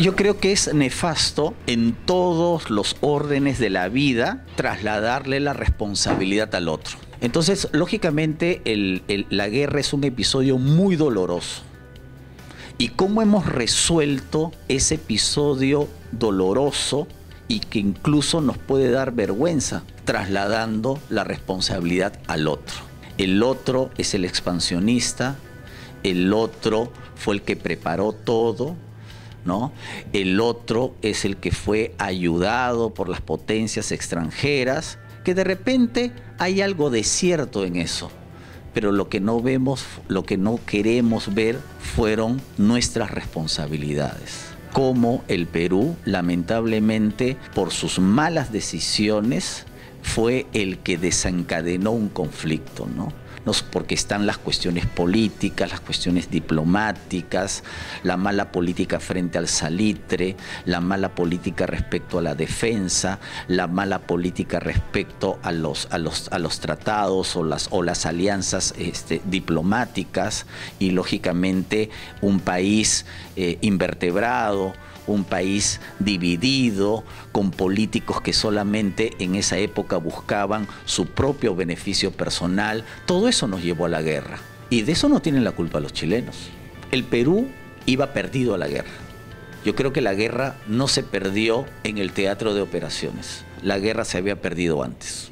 Yo creo que es nefasto en todos los órdenes de la vida trasladarle la responsabilidad al otro. Entonces, lógicamente, la guerra es un episodio muy doloroso. ¿Y cómo hemos resuelto ese episodio doloroso y que incluso nos puede dar vergüenza? Trasladando la responsabilidad al otro. El otro es el expansionista, el otro fue el que preparó todo, ¿no? El otro es el que fue ayudado por las potencias extranjeras, que de repente hay algo de cierto en eso. Pero lo que no vemos, lo que no queremos ver fueron nuestras responsabilidades. Como el Perú, lamentablemente, por sus malas decisiones, fue el que desencadenó un conflicto, ¿no? Porque están las cuestiones políticas, las cuestiones diplomáticas, la mala política frente al salitre, la mala política respecto a la defensa, la mala política respecto a los tratados o las alianzas diplomáticas, y lógicamente un país invertebrado, un país dividido, con políticos que solamente en esa época buscaban su propio beneficio personal. Todo eso nos llevó a la guerra, y de eso no tienen la culpa los chilenos. El Perú iba perdido a la guerra. Yo creo que la guerra no se perdió en el teatro de operaciones. La guerra se había perdido antes.